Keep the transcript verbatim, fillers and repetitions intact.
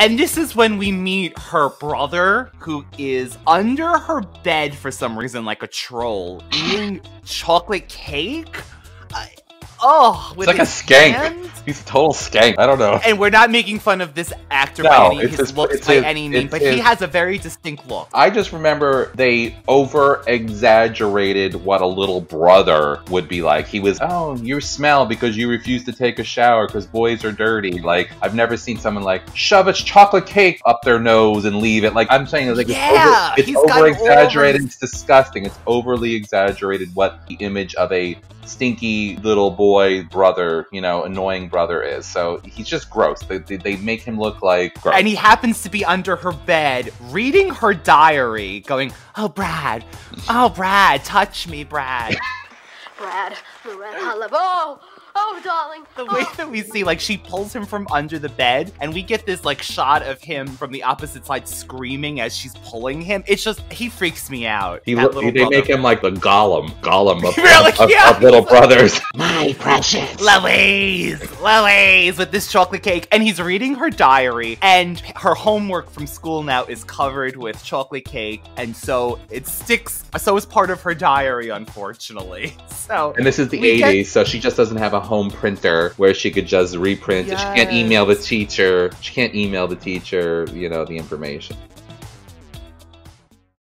And this is when we meet her brother, who is under her bed for some reason, like a troll, eating chocolate cake? I Oh, with it's like a skank. Hand? He's a total skank. I don't know. And we're not making fun of this actor no, by any his his, looks by his, any name, but his. He has a very distinct look. I just remember they over-exaggerated what a little brother would be like. He was, oh, you smell because you refuse to take a shower because boys are dirty. Like, I've never seen someone like shove a chocolate cake up their nose and leave it. Like, I'm saying, it's like yeah, it's over-exaggerated. Over it's disgusting. It's overly exaggerated what the image of a stinky little boy brother, you know, annoying brother is. So he's just gross. They, they, they make him look like gross. And he happens to be under her bed reading her diary going, oh, Brad. Oh, Brad. Touch me, Brad. Brad. Brad. I love oh. Oh, darling. The way oh. that we see, like, she pulls him from under the bed, and we get this, like, shot of him from the opposite side screaming as she's pulling him. It's just, he freaks me out. He, they brother. make him like the Gollum. Gollum of, really? of, yeah. of, of little brothers. My precious. Louise. Louise with this chocolate cake. And he's reading her diary, and her homework from school now is covered with chocolate cake, and so it sticks. So is part of her diary, unfortunately. So. And this is the eighties, get... so she just doesn't have a home printer where she could just reprint. Yes. She can't email the teacher. She can't email the teacher, you know, the information.